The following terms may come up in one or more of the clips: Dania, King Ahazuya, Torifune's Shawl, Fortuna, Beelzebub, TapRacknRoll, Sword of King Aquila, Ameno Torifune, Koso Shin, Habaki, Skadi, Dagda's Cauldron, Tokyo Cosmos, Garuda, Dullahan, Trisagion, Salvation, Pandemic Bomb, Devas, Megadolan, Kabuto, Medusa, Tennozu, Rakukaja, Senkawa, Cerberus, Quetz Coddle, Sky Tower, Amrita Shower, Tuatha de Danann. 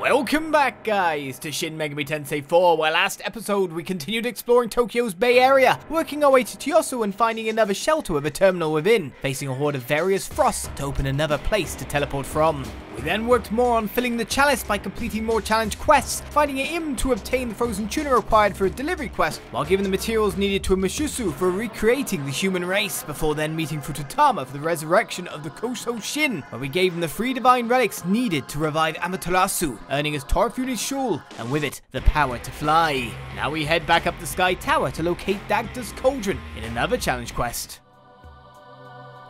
Welcome back, guys, to Shin Megami Tensei 4, where last episode we continued exploring Tokyo's Bay Area, working our way to Tyosu and finding another shelter with a terminal within, facing a horde of various frosts to open another place to teleport from. We then worked more on filling the chalice by completing more challenge quests, finding a Yim to obtain the frozen tuna required for a delivery quest, while giving the materials needed to a Mushusu for recreating the human race, before then meeting Fututama for the resurrection of the Koso Shin, where we gave him the three divine relics needed to revive Amaterasu, earning his Torifune's Shawl, and with it, the power to fly. Now we head back up the Sky Tower to locate Dagda's Cauldron in another challenge quest.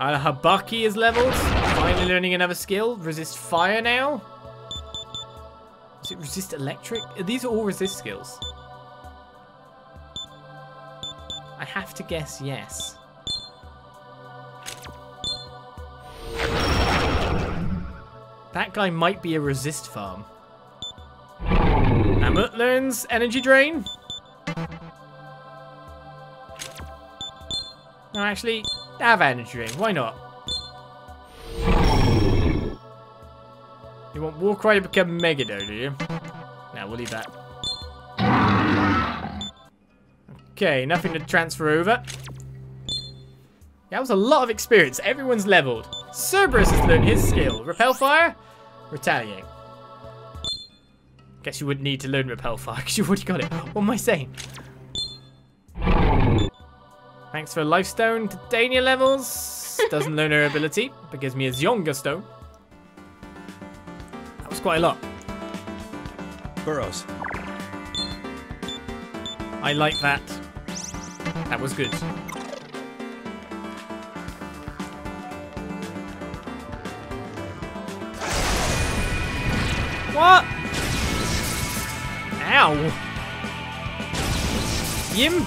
And Habaki is leveled. Finally learning another skill. Resist fire now. Is it resist electric? These are all resist skills. I have to guess yes. That guy might be a resist farm. Amut learns energy drain. No, actually... have energy ring, why not? You want Warcry to become Megado, do you? Nah, we'll leave that. Okay, nothing to transfer over. That was a lot of experience, everyone's leveled. Cerberus has learned his skill. Repel fire, retaliate. Guess you wouldn't need to learn repel fire because you've already got it. What am I saying? Thanks for life stone to Dania levels. Doesn't learn her ability, but gives me a Zionga stone. That was quite a lot. Burrows. I like that. That was good. What? Ow. Yim.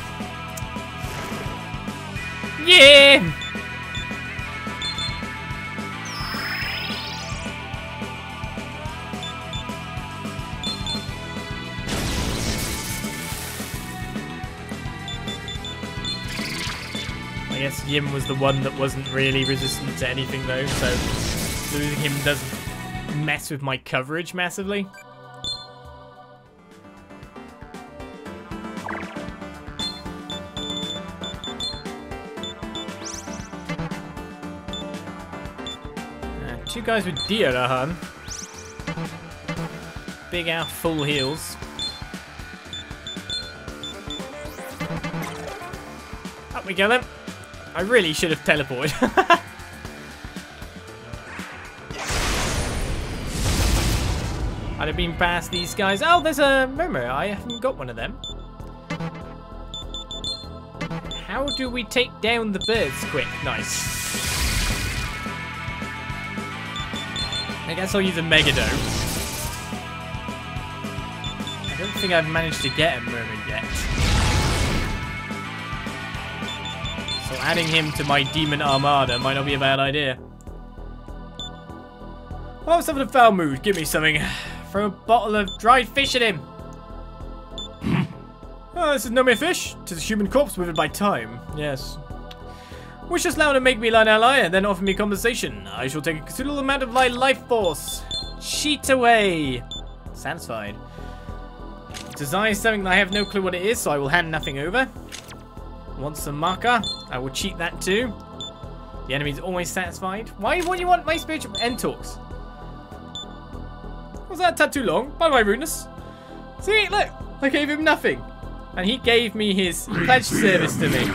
Yeah! I guess Yim was the one that wasn't really resistant to anything though, so losing him doesn't mess with my coverage massively. Two guys with Diorahan. Big out full heals. Up we go then. I really should have teleported. I'd have been past these guys. Oh, there's a Momo. I haven't got one of them. How do we take down the birds quick? Nice. I guess I'll use a Megadolan. I don't think I've managed to get a Mermaid yet. So adding him to my Demon Armada might not be a bad idea. Oh, I was having a foul mood. Give me something. Throw a bottle of dried fish at him. Oh, this is no mere fish. 'Tis a human corpse withered by time. Yes. Wish us now to make me an ally and then offer me compensation. I shall take a considerable amount of my life force. Cheat away. Satisfied. Design something that I have no clue what it is, so I will hand nothing over. Want some marker? I will cheat that too. The enemy's always satisfied. Why would you want my spiritual end talks? Was that tab too long? By my rudeness. See, look, I gave him nothing. And he gave me his pledge service to me.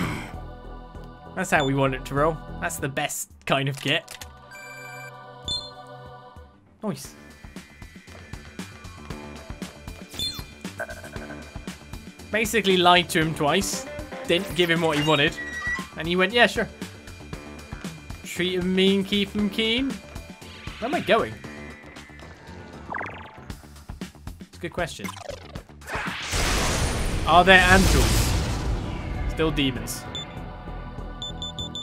That's how we want it to roll. That's the best kind of get. Nice. Basically lied to him twice. Didn't give him what he wanted. And he went, yeah, sure. Treat him mean, keep him keen. Where am I going? It's a good question. Are there angels? Still demons.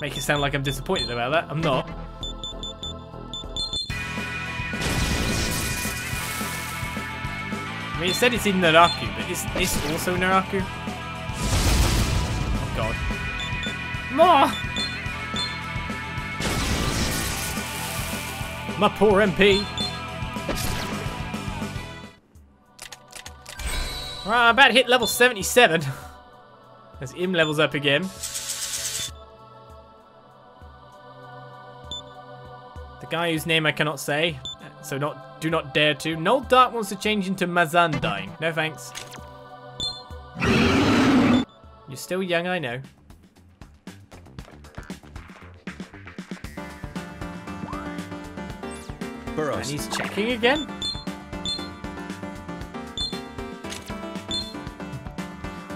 Make it sound like I'm disappointed about that. I'm not. I mean, it said it's in Naraku, but is this also Naraku? Oh god. More! My poor MP. Alright, I'm about to hit level 77. As Im levels up again. The guy whose name I cannot say, so do not dare to. Noel Dark wants to change into Mazandine. No thanks. You're still young, I know. Burrows. And he's checking again?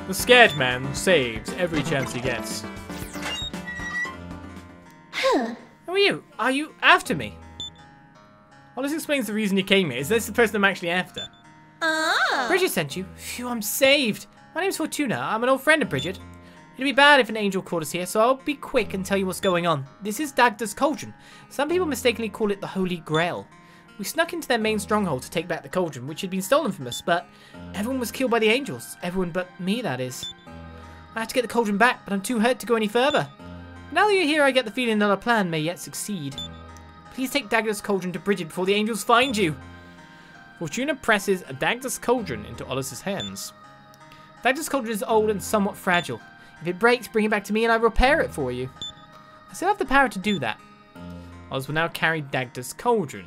The scared man saves every chance he gets. Huh. Who are you? Are you after me? Olis explains the reason you came here. Is this the person I'm actually after? Brigid sent you. Phew, I'm saved. My name's Fortuna. I'm an old friend of Brigid. It'd be bad if an angel caught us here, so I'll be quick and tell you what's going on. This is Dagda's Cauldron. Some people mistakenly call it the Holy Grail. We snuck into their main stronghold to take back the cauldron, which had been stolen from us, but everyone was killed by the angels. Everyone but me, that is. I had to get the cauldron back, but I'm too hurt to go any further. Now that you're here, I get the feeling that our plan may yet succeed. Please take Dagda's Cauldron to Brigid before the angels find you. Fortuna presses a Dagda's Cauldron into Olis' hands. Dagda's Cauldron is old and somewhat fragile. If it breaks, bring it back to me and I'll repair it for you. I still have the power to do that. Olis will now carry Dagda's Cauldron.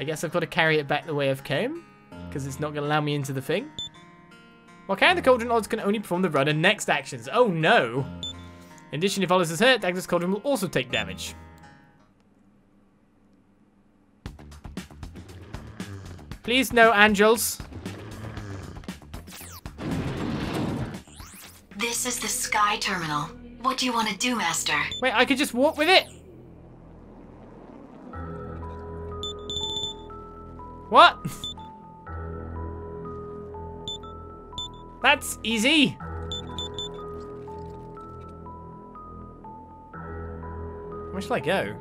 I guess I've got to carry it back the way I've came, because it's not going to allow me into the thing. While carrying the cauldron, Olis can only perform the run and next actions. Oh no! In addition, if Olis is hurt, Dagda's Cauldron will also take damage. Please no angels. This is the Sky Terminal. What do you want to do, Master? Wait, I could just walk with it? What? That's easy. Where shall I go?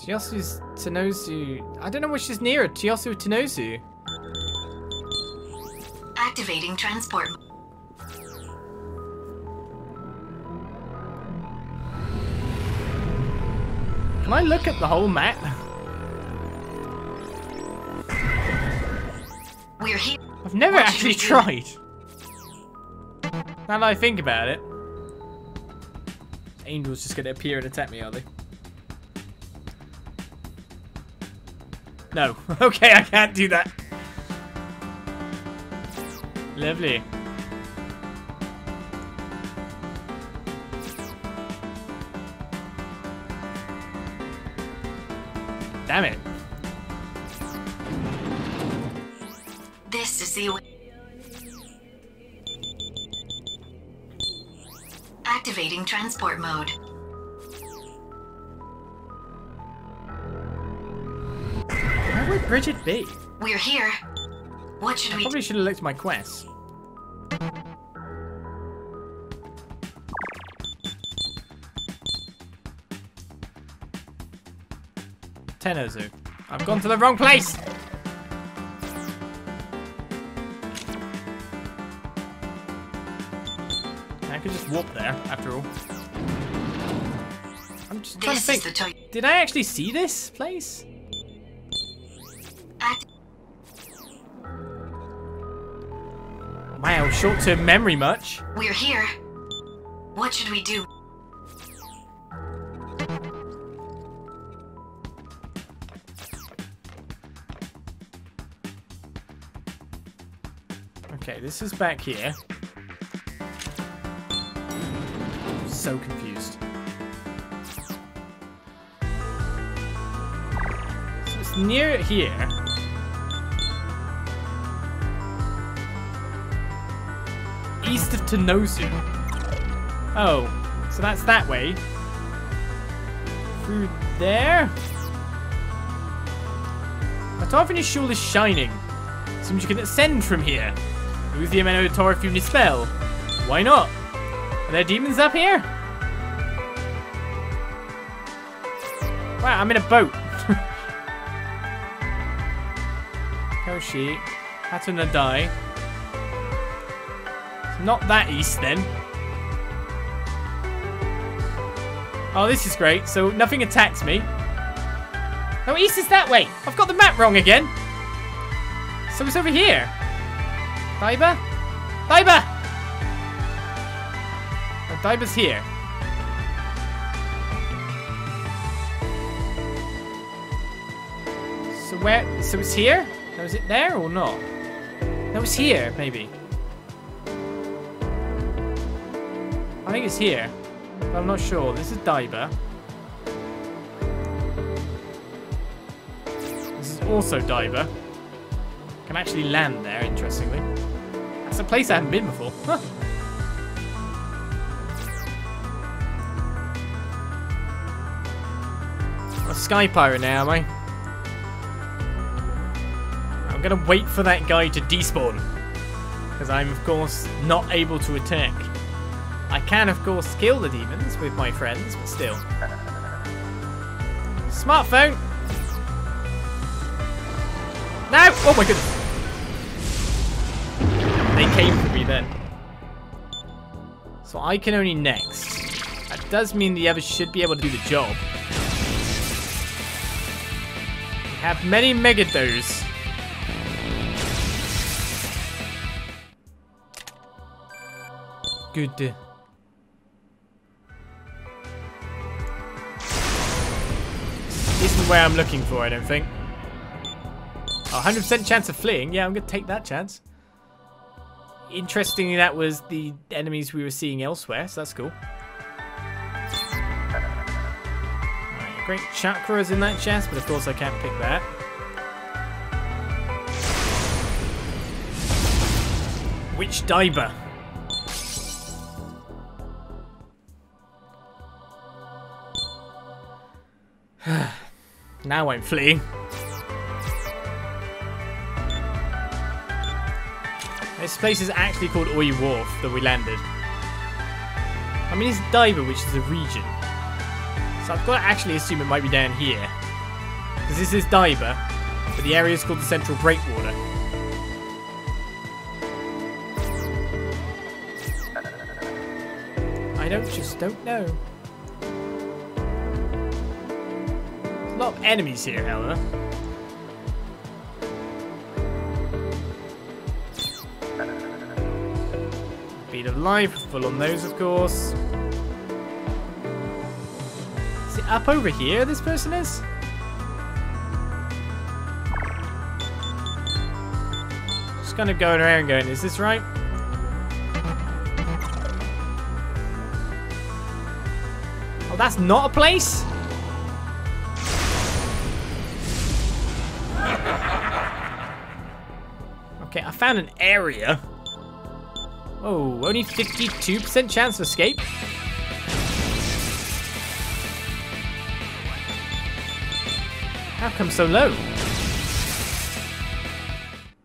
Chiyosu's Tennozu. I don't know which is nearer, Chiyosu or Tennozu. Activating transport. Can I look at the whole map? We're here. I've never actually tried. Now that I think about it. Angels just gonna appear and attack me, are they? No. Okay, I can't do that. Lovely. Damn it. This is the activating transport mode. Where would Brigid be? We're here. What should we do? Probably should have looked at my quest. Tennozu. I've gone to the wrong place! I could just walk there, after all. I'm just trying to think. Did I actually see this place? Wow, short-term memory much. We're here. What should we do? This is back here. I'm so confused. So it's near here. East of Tennozu. Oh, so that's that way. Through there. My Torifune's Shawl is shining. Seems you can ascend from here. Use the Ameno Torifune's spell. Why not? Are there demons up here? Wow, I'm in a boat. Koshi. Hatunadai. It's not that east then. Oh, this is great. So nothing attacks me. No, east is that way. I've got the map wrong again. So it's over here. Daiba? Daiba! Oh, Daiba's here. So where? So it's here? No, is it there or not? No, it's here, maybe. I think it's here. But I'm not sure. This is Daiba. This is also Daiba. Can actually land there, interestingly. That's a place I haven't been before. Huh. I'm a Sky Pirate now, am I? I'm gonna wait for that guy to despawn, because I'm of course not able to attack. I can of course kill the demons with my friends, but still. Smartphone! No! Oh my goodness! They came for me then. So I can only next. That does mean the others should be able to do the job. We have many Megados. Good. Isn't where I'm looking for, I don't think. 100% chance of fleeing. Yeah, I'm going to take that chance. Interestingly, that was the enemies we were seeing elsewhere, so that's cool. Right, Great Chakra is in that chest, but of course I can't pick that. Witch Diver. Now I'm fleeing. This place is actually called Oi Wharf that we landed. I mean, it's Daiba, which is a region. So I've got to actually assume it might be down here. Because this is Daiba, but the area is called the Central Breakwater. I just don't know. A lot of enemies here, however. Beat of life, full on those, of course. Is it up over here this person is? Just kind of going around going, is this right? Oh, that's not a place? Okay, I found an area. Oh, only 52% chance of escape. How come so low?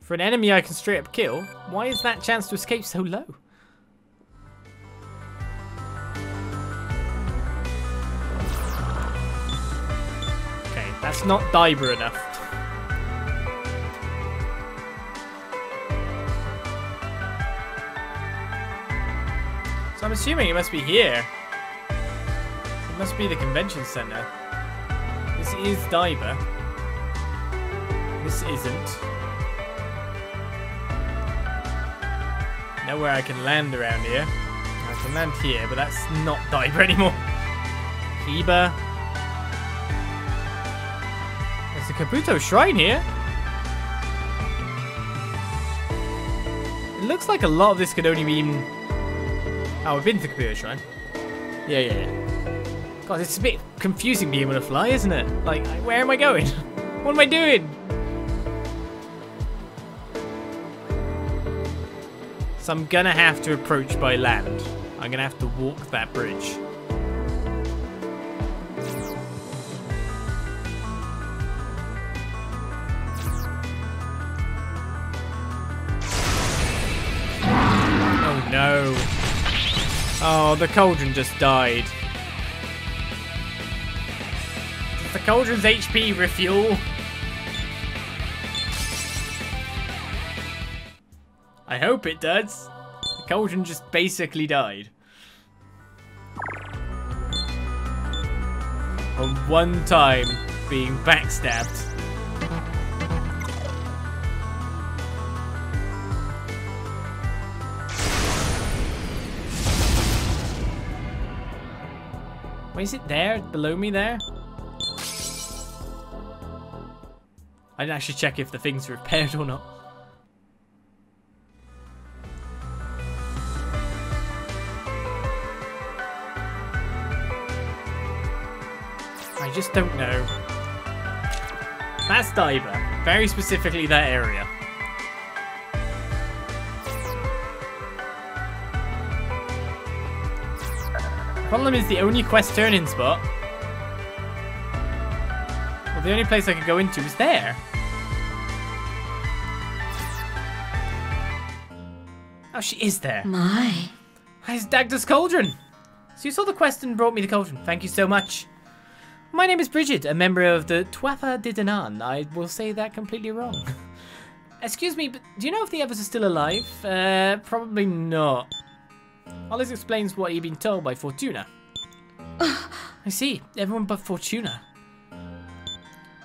For an enemy I can straight up kill, why is that chance to escape so low? Okay, that's not Diver enough. I'm assuming it must be here. It must be the convention center. This is Daiba. This isn't. Nowhere I can land around here. I can land here, but that's not Daiba anymore. Hiba. There's a Kabuto shrine here. It looks like a lot of this could only mean... Oh, I've been to the Kabuto Shrine. Yeah. God, it's a bit confusing being able to fly, isn't it? Like, where am I going? What am I doing? So I'm gonna have to approach by land. I'm gonna have to walk that bridge. Oh no. Oh, the cauldron just died. Does the cauldron's HP refuel? I hope it does. The cauldron just basically died. On one time. being backstabbed. Wait, is it there? Below me there? I didn't actually check if the thing's repaired or not. I just don't know. That's Diver. Very specifically that area. Problem is the only quest turn-in spot. The only place I could go into is there. Oh, she is there. My. It's Dagda's Cauldron. So you saw the quest and brought me the cauldron. Thank you so much. My name is Brigid, a member of the Tuatha de Danann. I will say that completely wrong. Excuse me, but do you know if the Evers are still alive? Probably not. Olis explains what he'd been told by Fortuna. I see. Everyone but Fortuna.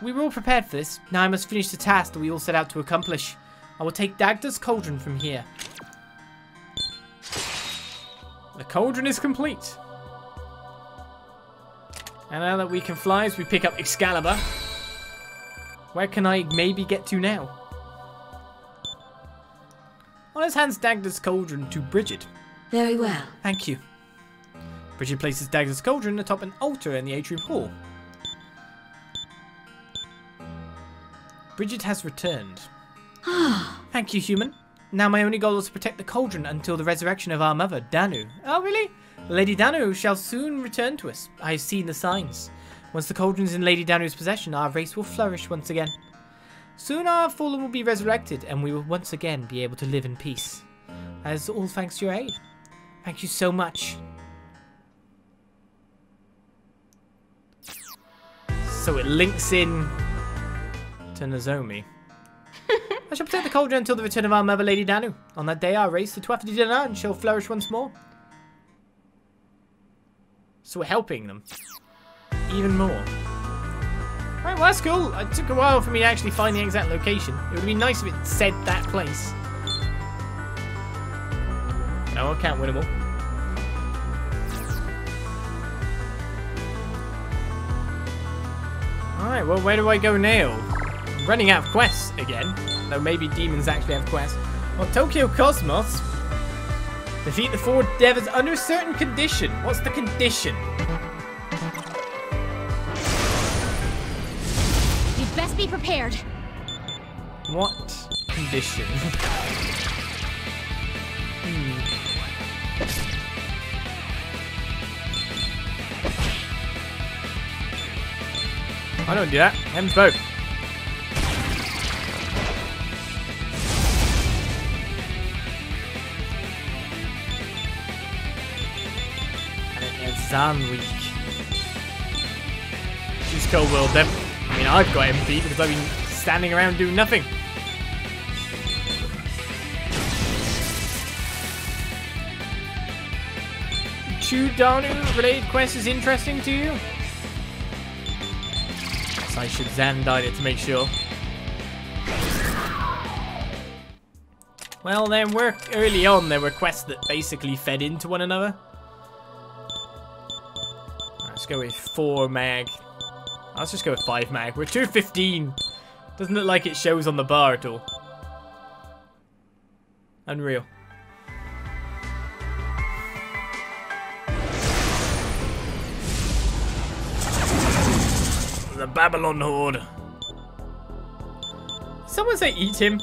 We were all prepared for this. Now I must finish the task that we all set out to accomplish. I will take Dagda's Cauldron from here. The cauldron is complete. And now that we can fly, as we pick up Excalibur. Where can I maybe get to now? Olis hands Dagda's Cauldron to Brigid. Very well. Thank you. Brigid places Dagda's Cauldron atop an altar in the atrium hall. Brigid has returned. Thank you, human. Now my only goal is to protect the cauldron until the resurrection of our mother, Danu. Oh, really? Lady Danu shall soon return to us. I have seen the signs. Once the cauldron is in Lady Danu's possession, our race will flourish once again. Soon our fallen will be resurrected, and we will once again be able to live in peace. That is all thanks to your aid. Thank you so much. So it links in... Nozomi. I shall protect the cauldron until the return of our mother, Lady Danu. On that day, our race, the Tuatha de Danann, shall flourish once more. So we're helping them. Even more. Right, well, that's cool. It took a while for me to actually find the exact location. It would have been nice if it said that place. No, I can't win them all. Alright, well, where do I go now? Running out of quests again, though maybe demons actually have quests. Well, Tokyo Cosmos. Defeat the four Devas under a certain condition. What's the condition? You'd best be prepared. What condition? I don't do that. Hem's both. Zanweek. She's cold world then. I mean, I've got him beat because I've been standing around doing nothing. Danu related quest is interesting to you? So I should Zandite it to make sure. Well, there were early on there were quests that basically fed into one another. Let's go with 4 mag. Let's just go with 5 mag. We're 215. Doesn't look like it shows on the bar at all. Unreal. The Babylon Horde. Someone say eat him.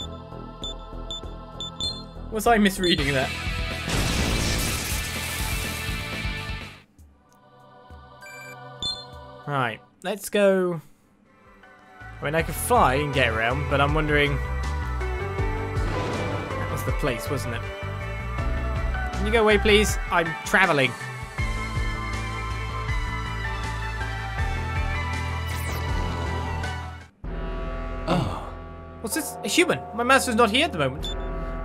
Was I misreading that? Right, let's go. I mean, I could fly and get around, but I'm wondering. That was the place, wasn't it? Can you go away, please? I'm traveling. Oh. What's this? A human? My master's not here at the moment.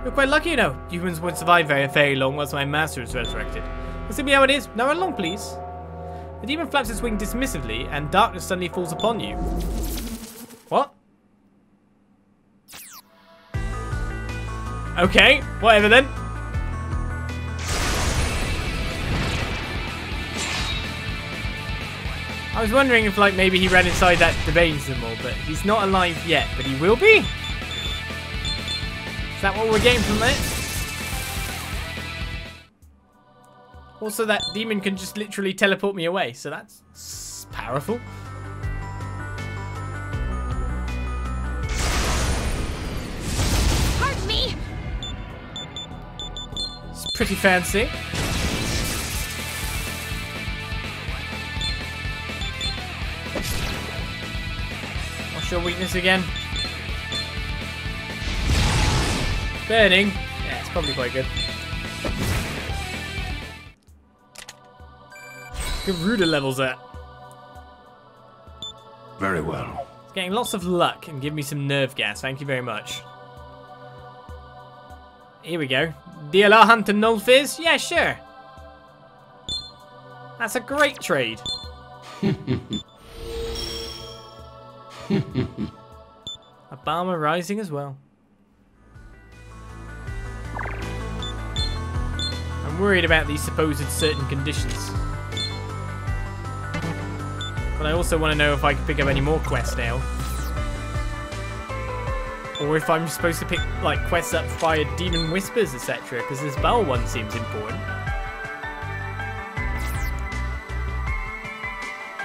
You're quite lucky, you know. Humans won't survive very, very long once my master is resurrected. Let's see how it is. Now, along, please. The demon flaps its wing dismissively, and darkness suddenly falls upon you. What? Okay, whatever then. I was wondering if, like, maybe he ran inside that debate some more, but he's not alive yet, but he will be? Is that what we're getting from this? Also, that demon can just literally teleport me away, so that's powerful. Hurt me. It's pretty fancy. What's your weakness again? Burning. Yeah, it's probably quite good. Garuda levels at. Very well. It's getting lots of luck and give me some nerve gas. Thank you very much. Here we go. DLR Hunter Null Fizz? Yeah, sure. That's a great trade. A Barma rising as well. I'm worried about these supposed certain conditions. But I also want to know if I can pick up any more quests now. Or if I'm supposed to pick, like, quests up via Demon Whispers, etc. Because this Baal one seems important.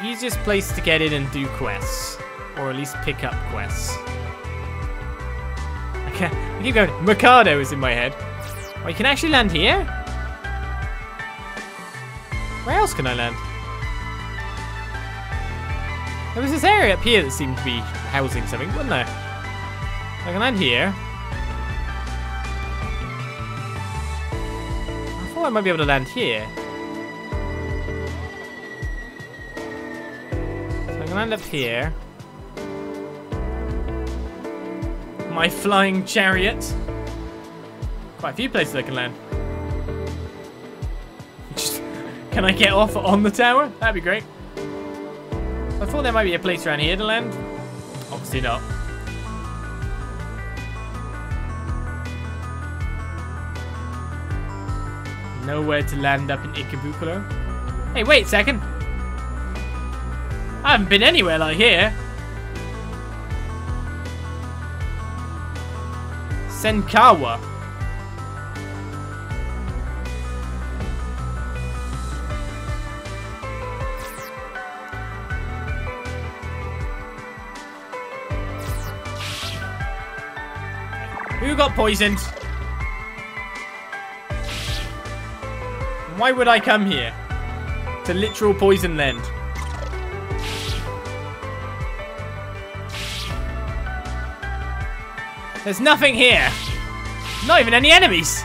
Easiest place to get in and do quests. Or at least pick up quests. Okay, I keep going. Mikado is in my head. Oh, you can actually land here? Where else can I land? There was this area up here that seemed to be housing something, wasn't there? I can land here. I thought I might be able to land here. So I can land up here. My flying chariot. Quite a few places I can land. Just, can I get off on the tower? That'd be great. I thought there might be a place around here to land. Obviously not. Nowhere to land up in Ikebukuro. Hey, wait a second. I haven't been anywhere like here. Senkawa. Who got poisoned? Why would I come here? To literal poison land. There's nothing here. Not even any enemies.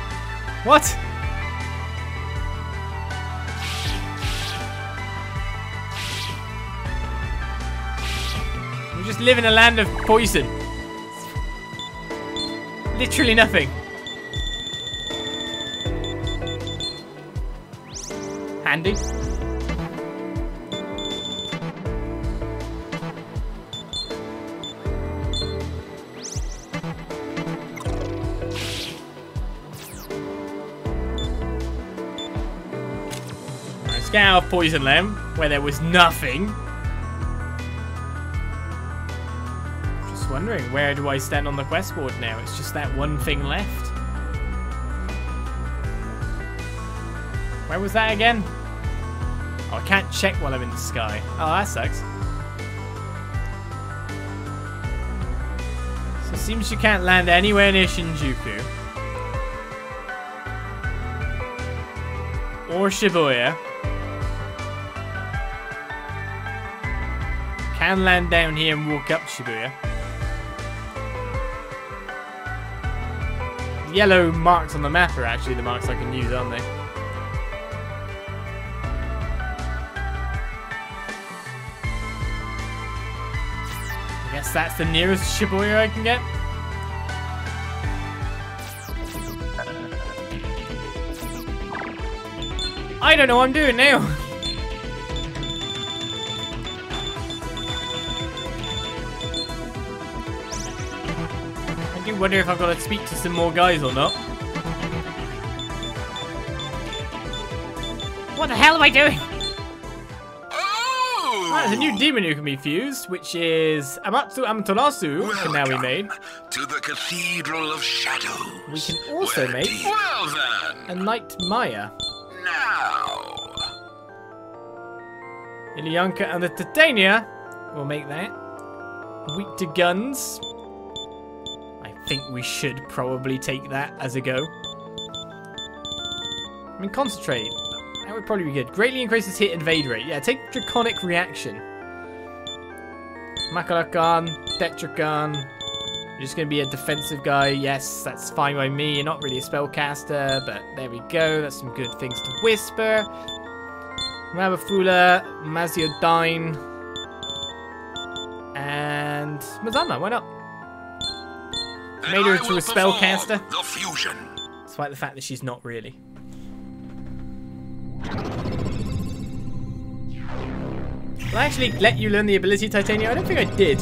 What? We just live in a land of poison. Literally nothing. Handy. Let's get out of Poison Lamb, where there was nothing. Wondering where do I stand on the quest board now? It's just that one thing left. Where was that again? Oh, I can't check while I'm in the sky. Oh, that sucks. So it seems you can't land anywhere near Shinjuku. Or Shibuya. Can land down here and walk up Shibuya. Yellow marks on the map are actually the marks I can use, aren't they? I guess that's the nearest Shibuya I can get. I don't know what I'm doing now. I do wonder if I've got to speak to some more guys or not. What the hell am I doing? Oh. Right, there's a new demon who can be fused, which is Amaterasu, which can now be made. To the Cathedral of Shadows. We can also make a Night Maya. Now. Ilyanka and the Titania will make that. Weak to guns. I think we should probably take that as a go. I mean, concentrate. That would probably be good. Greatly increases hit invade rate. Yeah, take Draconic Reaction. Makarakan, Tetracarn. You're just going to be a defensive guy. Yes, that's fine by me. You're not really a spellcaster, but there we go. That's some good things to whisper. Rabafula, Maziodine, and Mazama, why not? Made her into a spellcaster. Despite the fact that she's not really. Did I actually let you learn the ability, Titania? I don't think I did.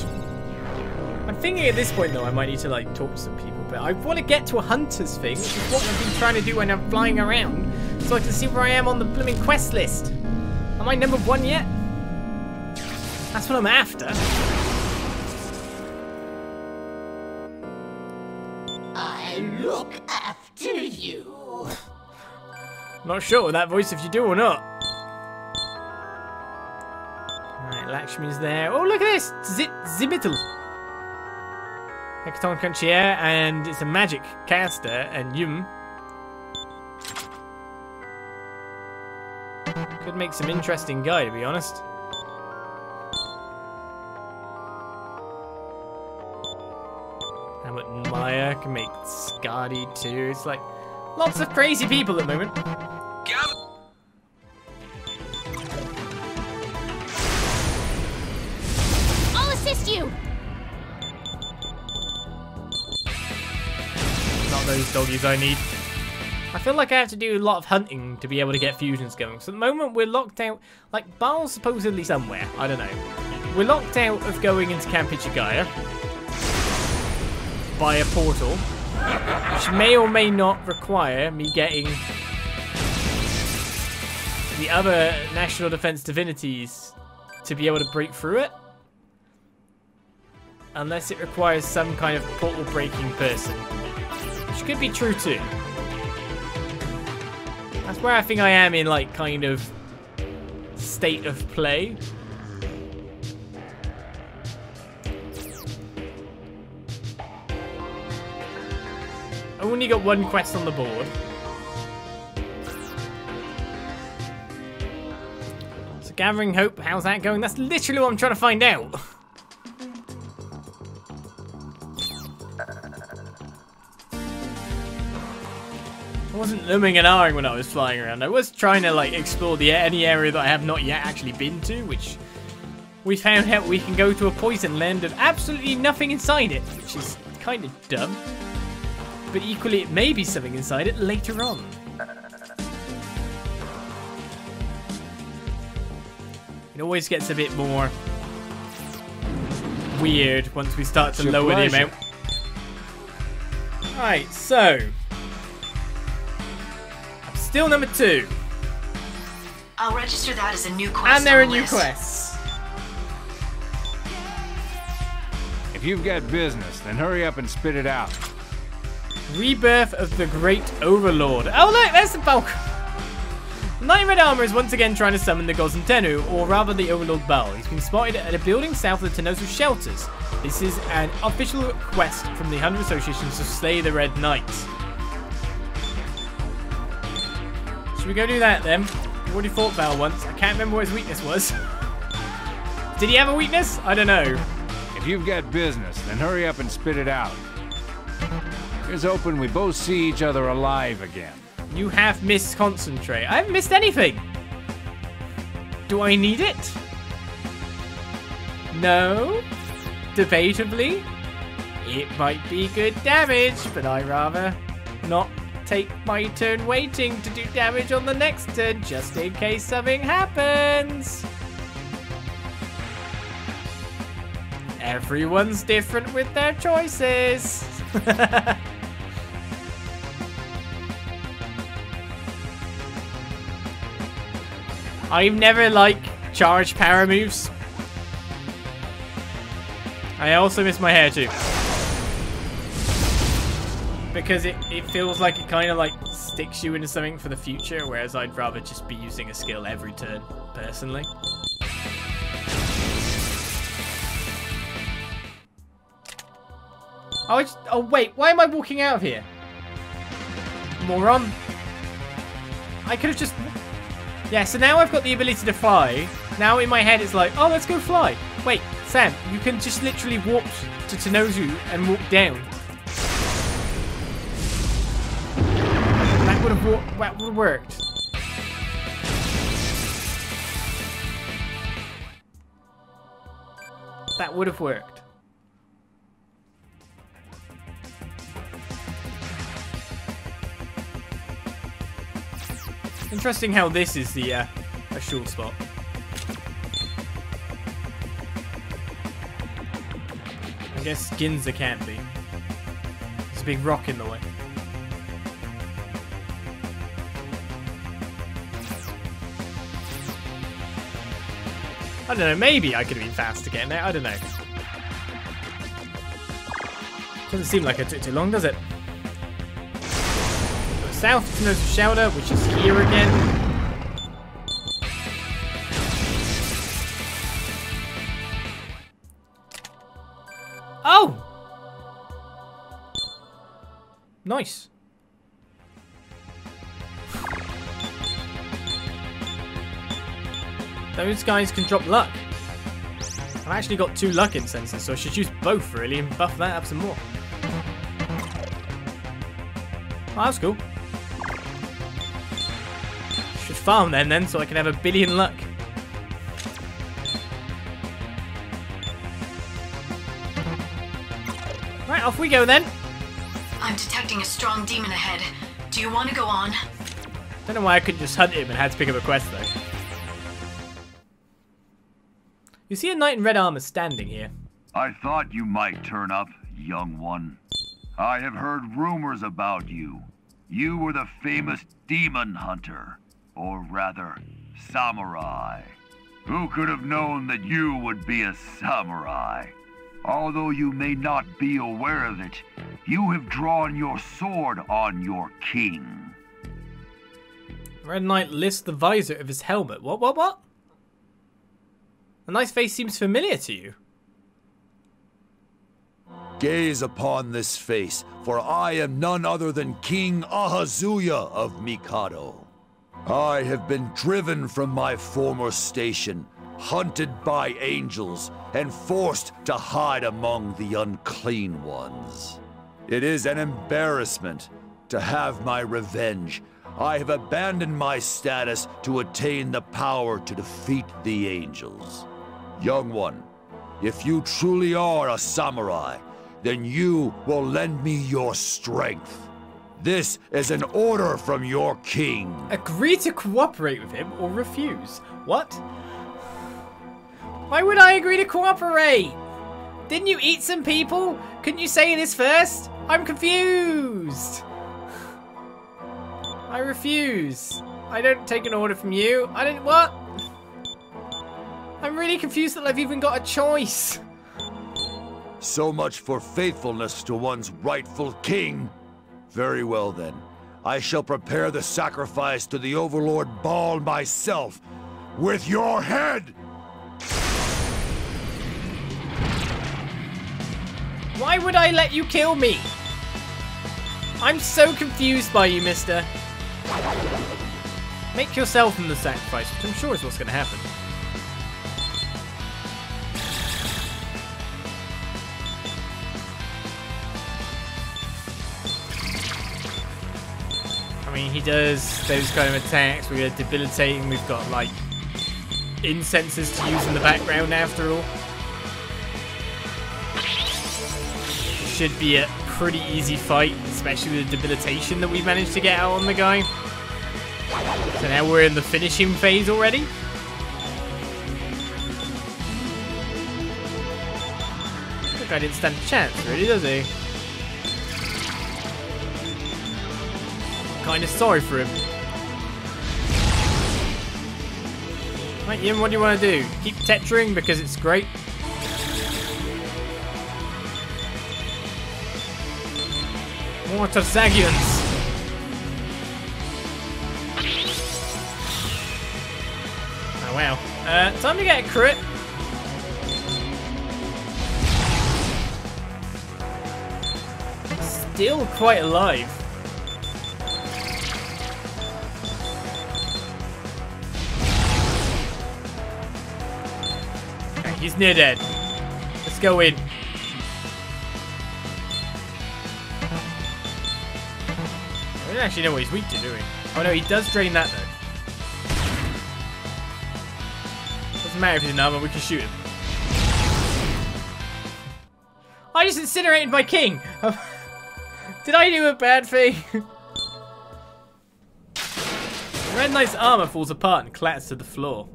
I'm thinking at this point, though, I might need to, like, talk to some people. But I want to get to a hunter's thing, which is what I've been trying to do when I'm flying around, so I can see where I am on the blooming quest list. Am I number one yet? That's what I'm after. I look after you. Not sure with that voice if you do or not. Alright, Lakshmi's there. Oh, look at this! Zimitl. Hecaton Crunchier, and it's a magic caster, and Yim. Could make some interesting guy, to be honest. Hamlet and Maya can make Skadi too. It's like lots of crazy people at the moment. I'll assist you. Not those doggies I need. I feel like I have to do a lot of hunting to be able to get fusions going. So at the moment we're locked out, like Baal's supposedly somewhere, I don't know. We're locked out of going into Camp Ichigaya by a portal, which may or may not require me getting the other National Defense Divinities to be able to break through it. Unless it requires some kind of portal breaking person, which could be true too. That's where I think I am in, like, kind of state of play. Only got one quest on the board. So Gathering Hope, how's that going? That's literally what I'm trying to find out. I wasn't umming and ahhing when I was flying around. I was trying to, like, explore any area that I have not yet actually been to, which we found out we can go to a poison land with absolutely nothing inside it, which is kind of dumb. But equally, it may be something inside it later on. It always gets a bit more weird once we start to lower the amount. Alright, so... still number 2. I'll register that as a new quest. And there are new quests. If you've got business, then hurry up and spit it out. Rebirth of the Great Overlord. Oh look, there's the Baal. Knight in Red Armor is once again trying to summon the Gods and Tennozu, or rather the Overlord Baal. He's been spotted at a building south of the Tennozu shelters. This is an official quest from the 100 Associations to slay the Red Knights. Should we go do that then? We've already fought Baal once. I can't remember what his weakness was. Did he have a weakness? I don't know. If you've got business, then hurry up and spit it out. Here's hoping we both see each other alive again. You have missed Concentrate. I haven't missed anything. Do I need it? No. Debatably, it might be good damage, but I rather not. Take my turn waiting to do damage on the next turn, just in case something happens. Everyone's different with their choices. I've never liked charge power moves. I also miss my hair too. Because it feels like it kind of like sticks you into something for the future, whereas I'd rather just be using a skill every turn, personally. Oh wait, why am I walking out of here? Moron. I could have just... Yeah, so now I've got the ability to fly. Now in my head it's like, oh, let's go fly. Wait, Sam, you can just literally walk to Tennozu and walk down. That would have worked. That would have worked. Interesting how this is the a short spot. I guess Ginza can't be. There's a big rock in the way. I don't know, maybe I could have been fast to get in there, I don't know. Doesn't seem like it took too long, does it? Go south to Tennozu Shower, which is here again. Oh! Nice. Those guys can drop luck. I've actually got 2 luck incenses, so I should use both really and buff that up some more. Oh, that's cool. Should farm then so I can have a billion luck. Right, off we go then. I'm detecting a strong demon ahead. Do you want to go on? Don't know why I couldn't just hunt him and had to pick up a quest though. You see a knight in red armor standing here. I thought you might turn up, young one. I have heard rumors about you. You were the famous demon hunter, or rather, samurai. Who could have known that you would be a samurai? Although you may not be aware of it, you have drawn your sword on your king. Red Knight lifts the visor of his helmet. What? A nice face seems familiar to you. Gaze upon this face, for I am none other than King Ahazuya of Mikado. I have been driven from my former station, hunted by angels, and forced to hide among the unclean ones. It is an embarrassment to have my revenge. I have abandoned my status to attain the power to defeat the angels. Young one, if you truly are a samurai, then you will lend me your strength. This is an order from your king. Agree to cooperate with him or refuse. What? Why would I agree to cooperate? Didn't you eat some people? Couldn't you say this first? I'm confused. I refuse. I don't take an order from you. I don't... What? I'm really confused that I've even got a choice. So much for faithfulness to one's rightful king. Very well then. I shall prepare the sacrifice to the overlord Baal myself. With your head! Why would I let you kill me? I'm so confused by you, mister. Make yourself in the sacrifice, which I'm sure is what's going to happen. I mean, he does those kind of attacks. We're debilitating. We've got, like, incenses to use in the background after all. It should be a pretty easy fight, especially with the debilitation that we managed to get out on the guy. So now we're in the finishing phase already. Look, I didn't stand a chance, really, does he? Kinda sorry for him. Right, Yim, what do you want to do? Keep Tetraing because it's great. Water Zagians! Oh wow. Time to get a crit. Still quite alive. Okay, he's near dead. Let's go in. We don't actually know what he's weak to, do we? Oh no, he does drain that though. Doesn't matter if he's in armor, we can shoot him. I just incinerated my king! Did I do a bad thing? Red Knight's armor falls apart and clatters to the floor.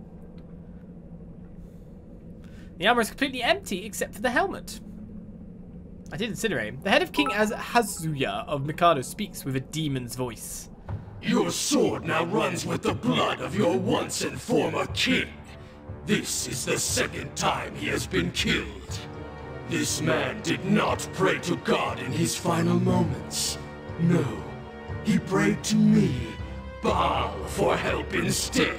The armor is completely empty except for the helmet. I did incinerate him. The head of King Ahazuya of Mikado speaks with a demon's voice. Your sword now runs with the blood of your once and former king. This is the second time he has been killed. This man did not pray to God in his final moments. No, he prayed to me, Baal, for help instead.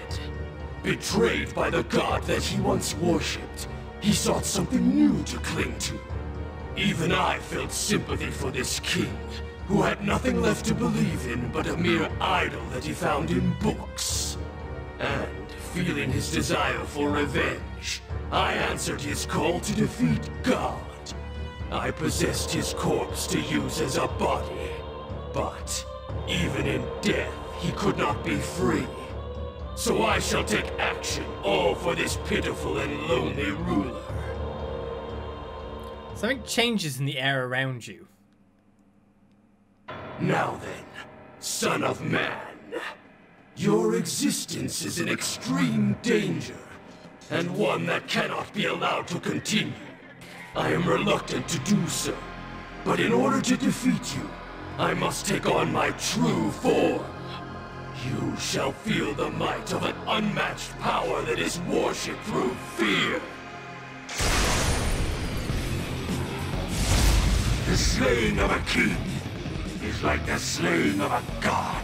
Betrayed by the god that he once worshipped, he sought something new to cling to. Even I felt sympathy for this king, who had nothing left to believe in but a mere idol that he found in books. And, feeling his desire for revenge, I answered his call to defeat God. I possessed his corpse to use as a body, but even in death he could not be free. So I shall take action, all for this pitiful and lonely ruler. Something changes in the air around you. Now then, son of man, your existence is in extreme danger, and one that cannot be allowed to continue. I am reluctant to do so, but in order to defeat you, I must take on my true form. You shall feel the might of an unmatched power that is worshipped through fear. The slaying of a king is like the slaying of a god.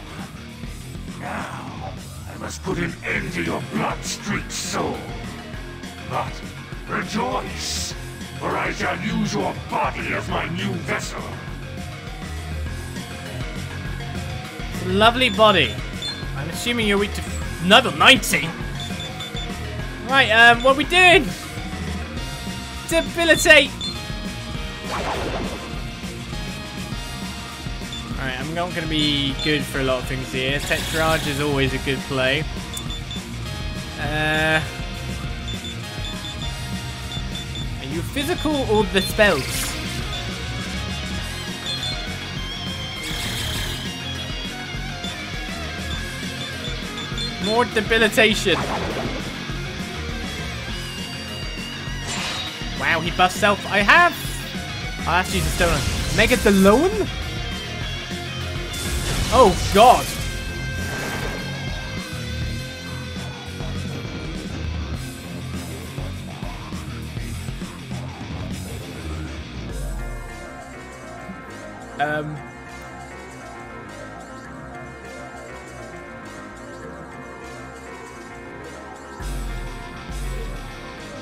Now, I must put an end to your blood-streaked soul. But rejoice, for I shall use your body as my new vessel. Lovely body. I'm assuming you're weak to level 90. Right, what are we doing? Debilitate. Alright, I'm not going to be good for a lot of things here. Tetrarch is always a good play. Are you physical or the spells? More debilitation. Wow, he buffs self. I have to use a stone. Megadolan? Oh god!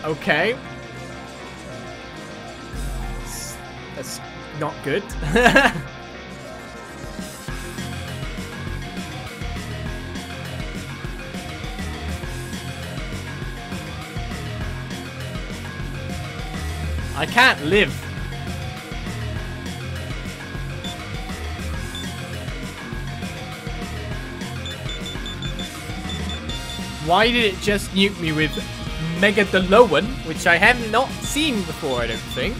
Okay. That's not good. I can't live. Why did it just nuke me with Megadolan, which I have not seen before, I don't think.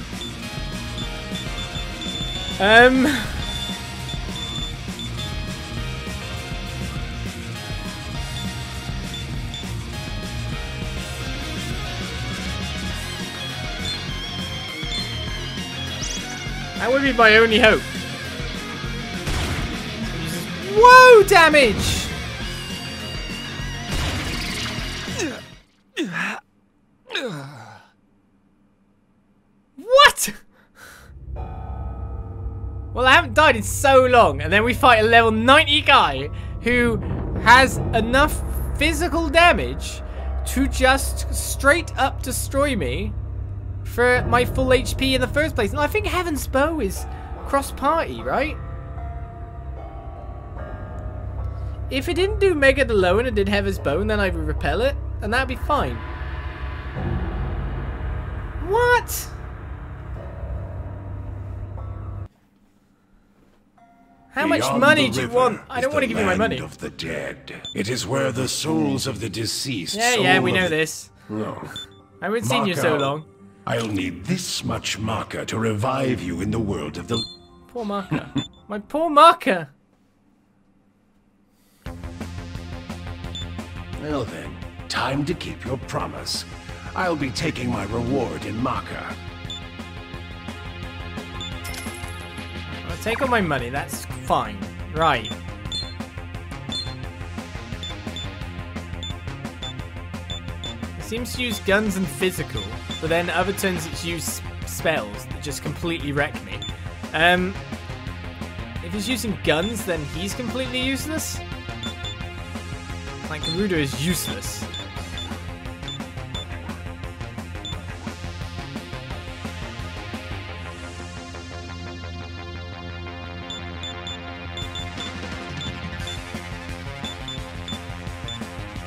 That would be my only hope. Whoa! 2 damage! What? Well, I haven't died in so long, and then we fight a level 90 guy who has enough physical damage to just straight up destroy me for my full HP in the first place. And I think Heaven's Bow is cross-party, right? If it didn't do Megadolan and it did Heaven's Bow, then I would repel it, and that'd be fine. What? How much money do you want? I don't want to give you my money. Of the dead. It is where the souls of the deceased. Yeah, we know this. No. I haven't seen you so long. I'll need this much marker to revive you in the world of the... Poor marker. My poor marker. Well then, time to keep your promise. I'll be taking my reward in marker. I'll take all my money, that's fine. Right. It seems to use guns and physical, but then other turns it's used spells that just completely wreck me. If he's using guns, then he's completely useless? Like, Gerudo is useless.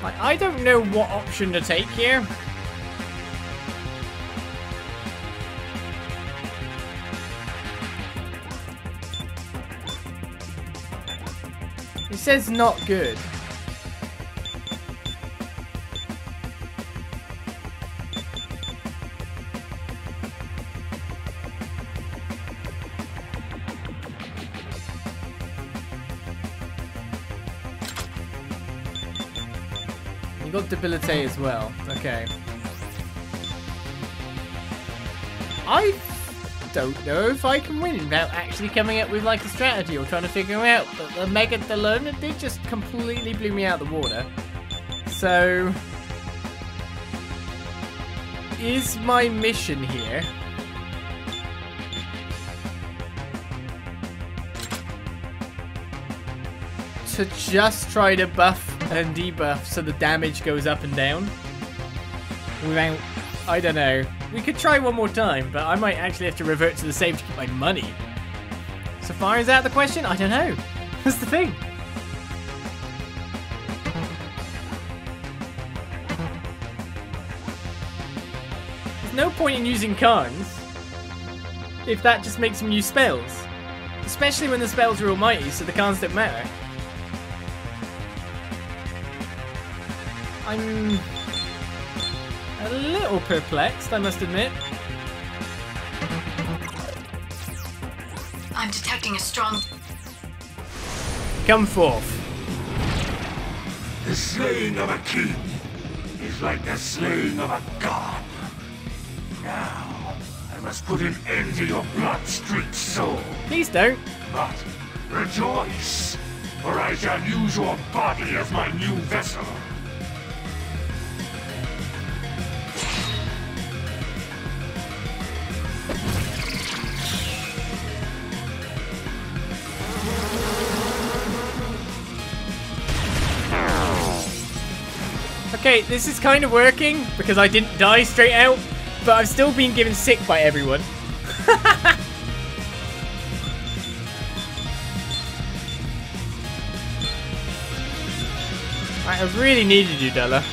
Like, I don't know what option to take here. It says not good. Got debility as well. Okay. I don't know if I can win without actually coming up with like a strategy or trying to figure out. But the Megadolan, they just completely blew me out of the water. So, is my mission here? To just try to buff and debuff so the damage goes up and down. I don't know. We could try one more time, but I might actually have to revert to the save to keep my money. So far is out of the question? I don't know. That's the thing. There's no point in using Karns if that just makes them use spells. Especially when the spells are almighty, so the Karns don't matter. I'm a little perplexed, I must admit. I'm detecting a strong... Come forth. The slaying of a king is like the slaying of a god. Now, I must put an end to your blood-streaked soul. Please don't. But rejoice, or I shall use your body as my new vessel. Okay, this is kind of working because I didn't die straight out, but I've still been given sick by everyone. I really needed you, Della.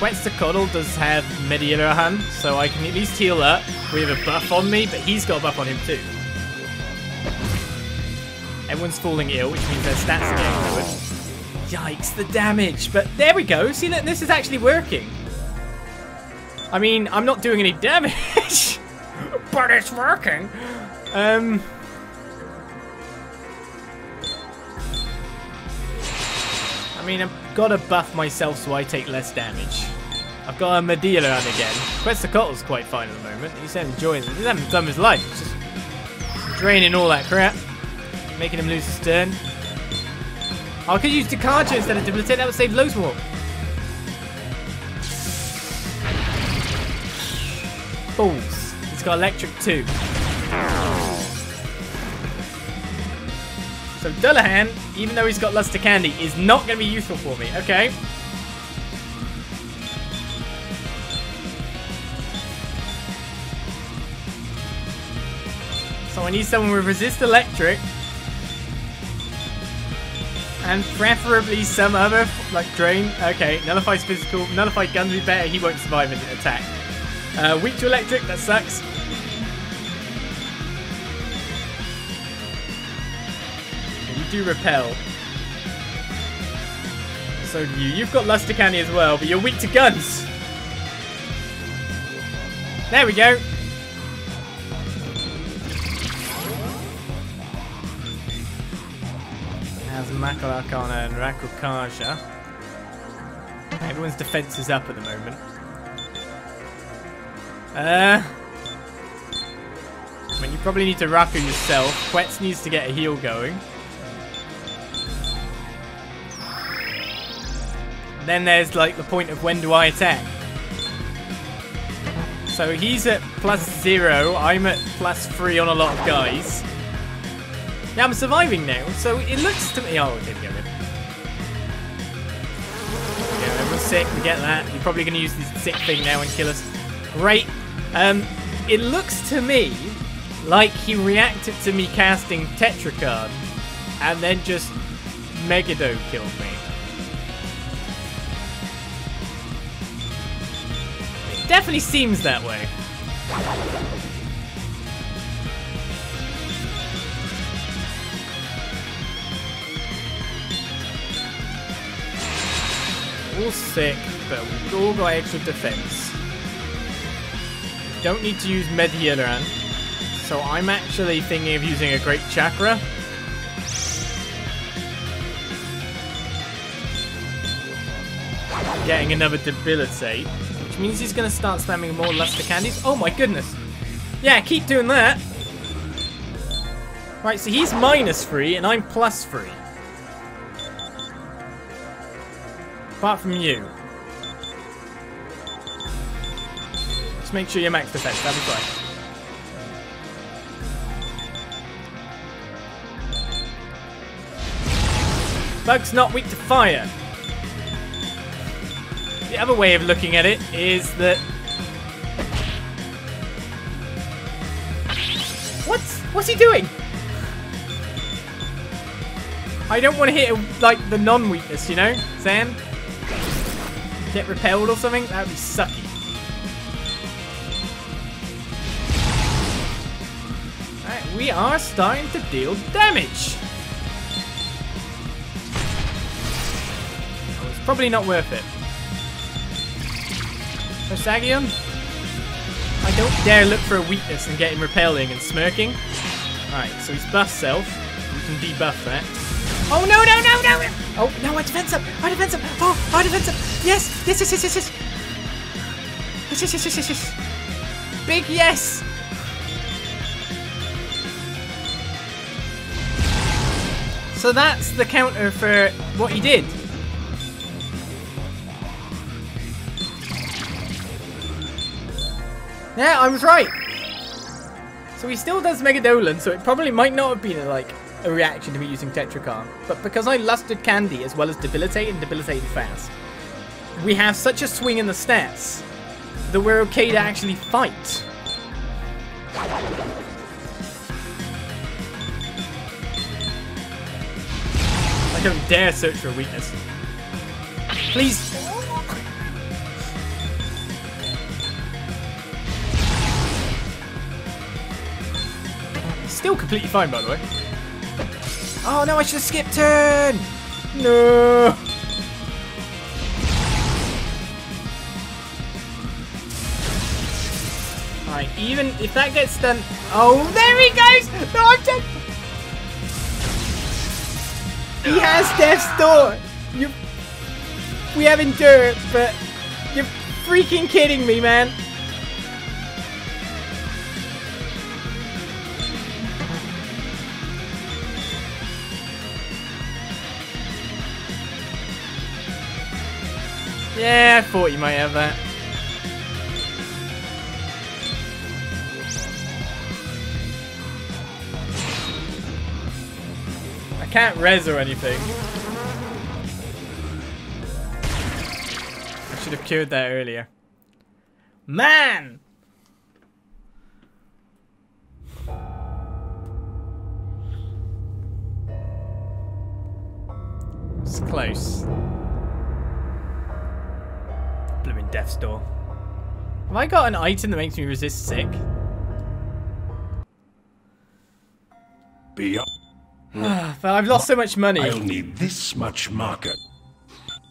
Quetz Coddle does have Medusa, so I can at least heal up. We have a buff on me, but he's got a buff on him too. Everyone's falling ill, which means their stats are getting lowered. Yikes, the damage. But there we go. See, look, this is actually working. I mean, I'm not doing any damage, but it's working. I mean, I've got to buff myself so I take less damage. I've got a Medusa again. Quetz Coddle's quite fine at the moment. He's enjoying it. He's having the time of his life. Just draining all that crap. Making him lose his turn. Oh, I could use Tetracarn instead of Debilitate. That would save loads more. Balls. He's got Electric too. So Dullahan, even though he's got Luster Candy, is not going to be useful for me. Okay. So I need someone with Resist Electric. And preferably some other, like Drain. Okay, Nullified's physical. Nullified guns would be better. He won't survive an attack. Weak to Electric, that sucks. Do repel. So do you. You've got Luster Candy as well, but you're weak to guns. There we go. How's Makala Arcana and Rakukaja? Everyone's defense is up at the moment. I mean, you probably need to Raku yourself. Quetz needs to get a heal going. Then there's like the point of when do I attack. So he's at +0, I'm at +3 on a lot of guys. Now I'm surviving now, so it looks to me. Oh, okay, we go in. Yeah, everyone's sick, we get that. You're probably going to use this sick thing now and kill us. Great. It looks to me like he reacted to me casting Tetracarn and then just Megado killed me. Definitely seems that way. All sick, but we've all got extra defense. We don't need to use Medusa, so I'm actually thinking of using a Great Chakra. Getting another Debilitate. Means he's going to start spamming more Luster Candies. Oh my goodness. Yeah, keep doing that. Right, so he's -3 and I'm +3. Apart from you. Just make sure you're max defense. That'd be great. Bug's not weak to fire. The other way of looking at it is that... What's he doing? I don't want to hit, like, the non-weakness, you know? Sam? Get repelled or something? That would be sucky. Alright, we are starting to deal damage. Oh, it's probably not worth it. Sagion? I don't dare look for a weakness and get him repelling and smirking. Alright, so he's buff self. We can debuff that. Oh no, no, no, no! Oh, no, our defense up! Our defense up! Oh, our defense up! Yes! Yes, yes, yes, yes, yes! Yes, yes, yes, yes, yes, yes! Big yes! So that's the counter for what he did. Yeah, I was right. So he still does Megadolan, so it probably might not have been like a reaction to me using Tetracarn. But because I Lustered Candy as well as Debilitate and Debilitated Fast, we have such a swing in the stats that we're okay to actually fight. I don't dare search for a weakness. Please. Still completely fine, by the way. Oh no, I should have skipped turn! No! Alright, even if that gets done. Oh, there he goes! No, I'm dead! He has Death's Door! You We have endurance, but you're freaking kidding me, man. Yeah, I thought you might have that. I can't res or anything. I should have cured that earlier. Man! It's close. Blooming Death's Door. Have I got an item that makes me resist sick? Beyond. But I've lost so much money. I'll need this much marker.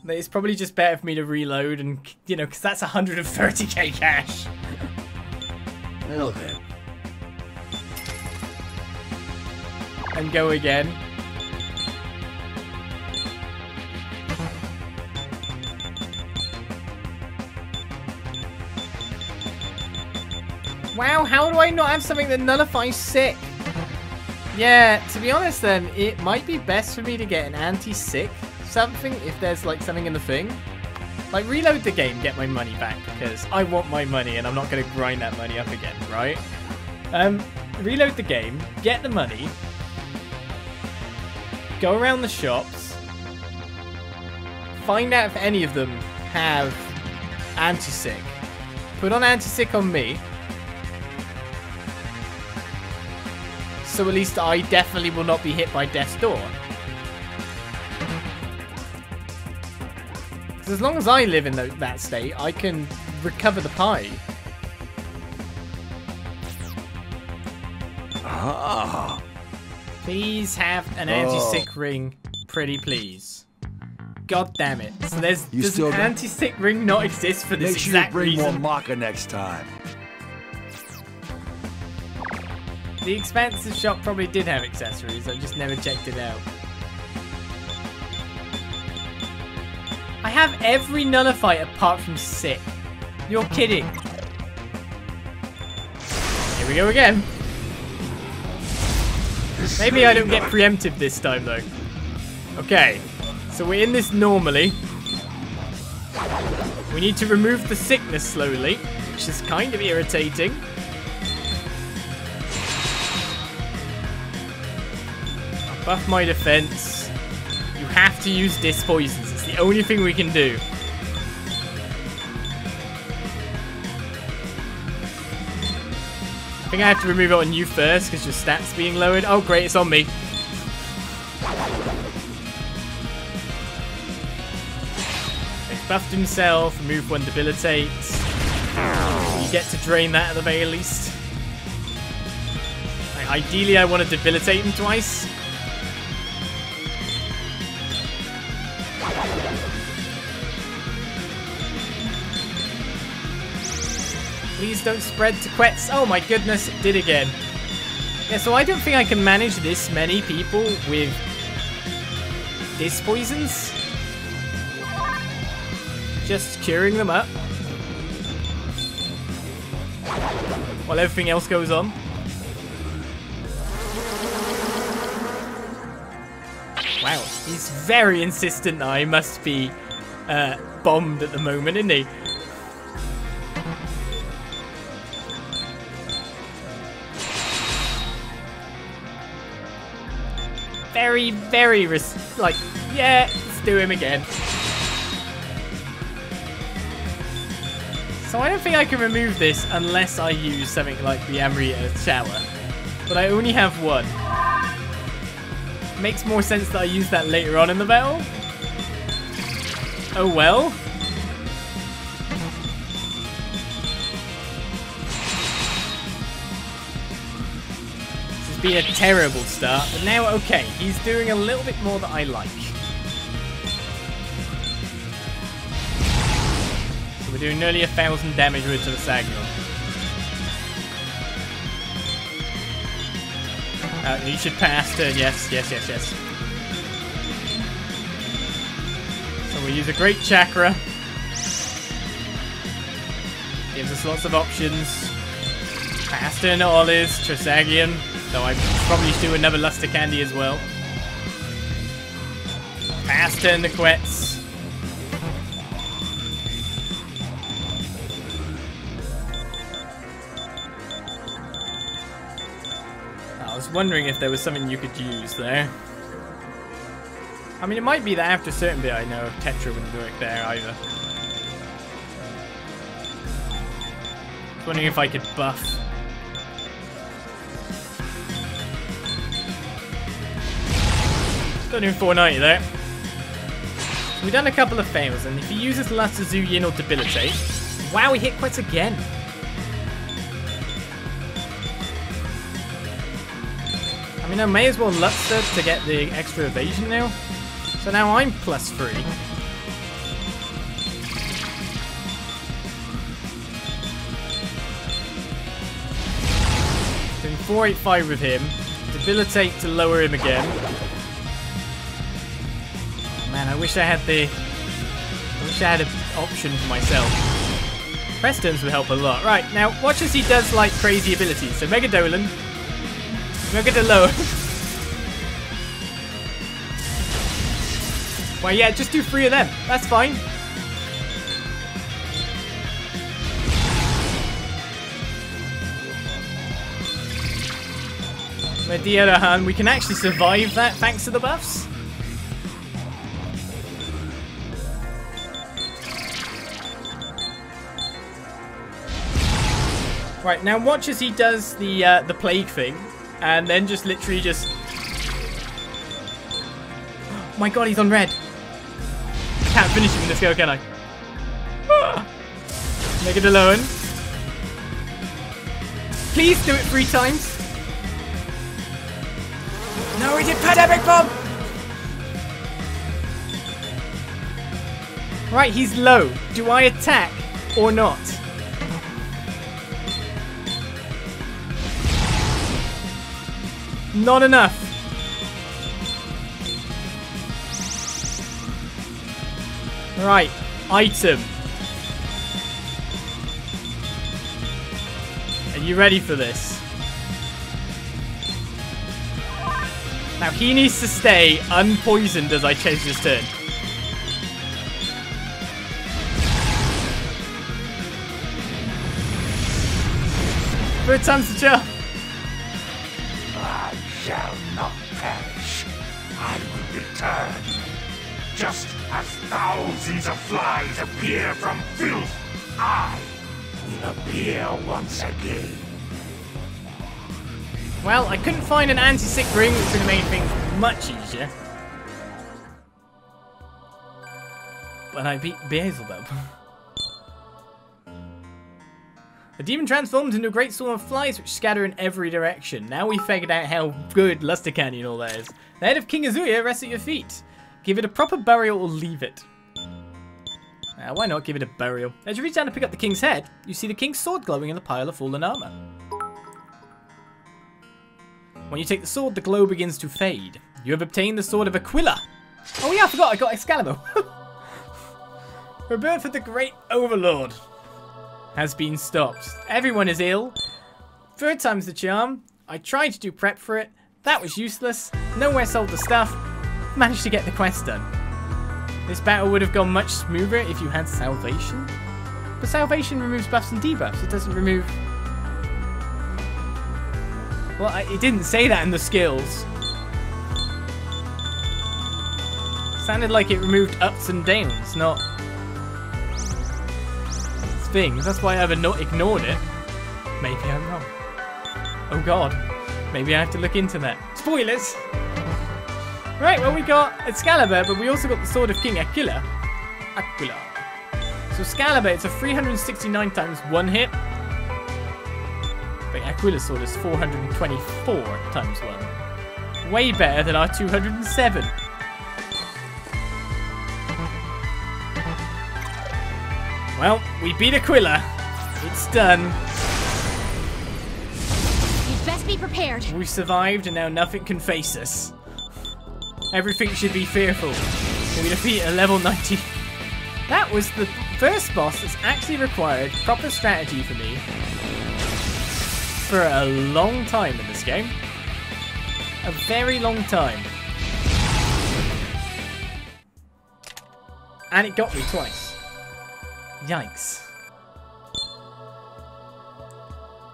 It's probably just better for me to reload and, you know, because that's 130k cash. Well then. And go again. Wow, how do I not have something that nullifies sick? Yeah, to be honest then, it might be best for me to get an anti-sick something if there's like something in the thing. Like reload the game, get my money back because I want my money and I'm not going to grind that money up again, right? Reload the game, get the money, go around the shops, find out if any of them have anti-sick. Put on anti-sick on me. So at least I definitely will not be hit by Death's Door. Because as long as I live in that state, I can recover the pie. Ah. Please have an anti-sick ring, pretty please. God damn it! So does an anti-sick ring not exist for this exact reason? Make sure you bring more marker next time. The expansive shop probably did have accessories, I just never checked it out. I have every nullify apart from sick. You're kidding. Here we go again. Maybe I don't get preemptive this time though. Okay, so we're in this normally. We need to remove the sickness slowly, which is kind of irritating. Buff my defense. You have to use disc poisons. It's the only thing we can do. I think I have to remove it on you first because your stats being lowered. Oh great, it's on me. He's buffed himself. Remove one debilitates. You get to drain that at the very least. Ideally, I want to debilitate him twice. Please don't spread to Quetz. Oh my goodness, it did again. Yeah, so I don't think I can manage this many people with disc poisons. Just curing them up while everything else goes on. Wow, he's very insistent that I must be bombed at the moment, isn't he? Very, very, like, yeah, let's do him again. So I don't think I can remove this unless I use something like the Amrita Shower. But I only have one. Makes more sense that I use that later on in the battle. Oh well. Be a terrible start, but now okay, he's doing a little bit more that I like. So we're doing nearly 1,000 damage with the Saginaw. He should pass turn, yes. So We'll use a Great Chakra. Gives us lots of options. Aston, Olis, Trisagion. Though I probably should do another Luster Candy as well. Aston, the Quetz. I was wondering if there was something you could use there. I mean, it might be that after a certain bit I know Tetra wouldn't work there either. I was wondering if I could buff. Don't even 490 there. So we've done a couple of fails, and if he uses Luster, Zuyin or Debilitate... Wow, he hit Quetz again! I mean, I may as well Luster to get the extra evasion now. So now I'm +3. Doing 485 with him. Debilitate to lower him again. Man, I wish I had an option for myself. Press turns would help a lot. Right, now watch as he does like crazy abilities. So Megadolan. We'll get it low. Well, yeah, just do 3 of them. That's fine. But the other hand, we can actually survive that thanks to the buffs. Right, now watch as he does the plague thing. And then just literally just... Oh my god, he's on red. I can't finish him in this go, can I? Ah. Make it alone. Please do it 3 times. No, we did Pandemic Bomb! Right, he's low. Do I attack or not? Not enough. Right, item. Are you ready for this? Now he needs to stay unpoisoned as I change this turn. Third time's the charm. Shall not perish. I will return. Just as thousands of flies appear from filth, I will appear once again. Well, I couldn't find an anti-sick ring, which would have made things much easier. But I beat Beelzebub. The demon transforms into a great storm of flies which scatter in every direction. Now we figured out how good Luster Candy and all that is. The head of King Ahazuya rests at your feet. Give it a proper burial or leave it. Now, why not give it a burial? As you reach down to pick up the king's head, you see the king's sword glowing in the pile of fallen armor. When you take the sword, the glow begins to fade. You have obtained the Sword of Aquila. Oh yeah, I forgot I got Excalibur. Rebirth of the Great Overlord has been stopped. Everyone is ill. 3rd time's the charm. I tried to do prep for it. That was useless. Nowhere sold the stuff. Managed to get the quest done. This battle would have gone much smoother if you had Salvation. But Salvation removes buffs and debuffs. It doesn't remove... Well, it didn't say that in the skills. It sounded like it removed ups and downs, not... things. That's why I've ignored it. Maybe I'm wrong. Oh god. Maybe I have to look into that. Spoilers! Right, well we got Excalibur, but we also got the Sword of King Aquila. So Excalibur, it's a 369 times 1 hit. But Aquila's sword is 424 times 1. Way better than our 207. Well, we beat Aquila. It's done. You'd best be prepared. We survived and now nothing can face us. Everything should be fearful. We defeat a level 90. That was the first boss that's actually required proper strategy for me for a long time in this game. A very long time. And it got me twice. Yikes.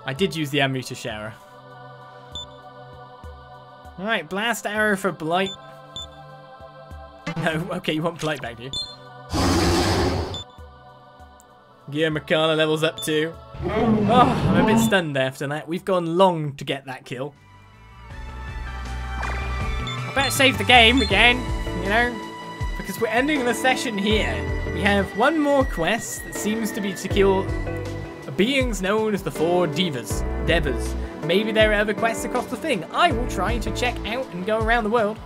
I did use the Amrita Shower. Alright, Blast Arrow for Blight. No, okay, you want Blight back, do you? Yeah, Makana levels up too. Oh, I'm a bit stunned after that. We've gone long to get that kill. I better save the game again, you know? Because we're ending the session here. We have one more quest that seems to be to kill beings known as the Four Devas. Maybe there are other quests across the thing. I will try to check out and go around the world.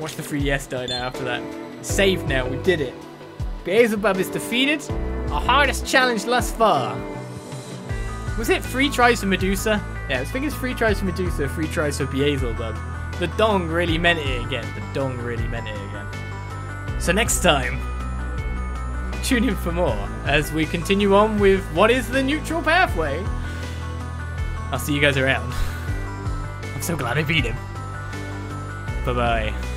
Watch the 3DS die now after that. Save now, we did it. Beelzebub is defeated. Our hardest challenge thus far. Was it 3 tries for Medusa? Yeah, I think it's 3 tries for Medusa, 3 tries for Beelzebub. The dong really meant it again. The dong really meant it again. So next time, tune in for more as we continue on with what is the neutral pathway. I'll see you guys around. I'm so glad I beat him. Bye-bye.